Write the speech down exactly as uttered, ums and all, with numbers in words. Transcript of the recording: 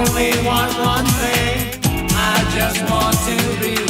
only want one thing. I just want to be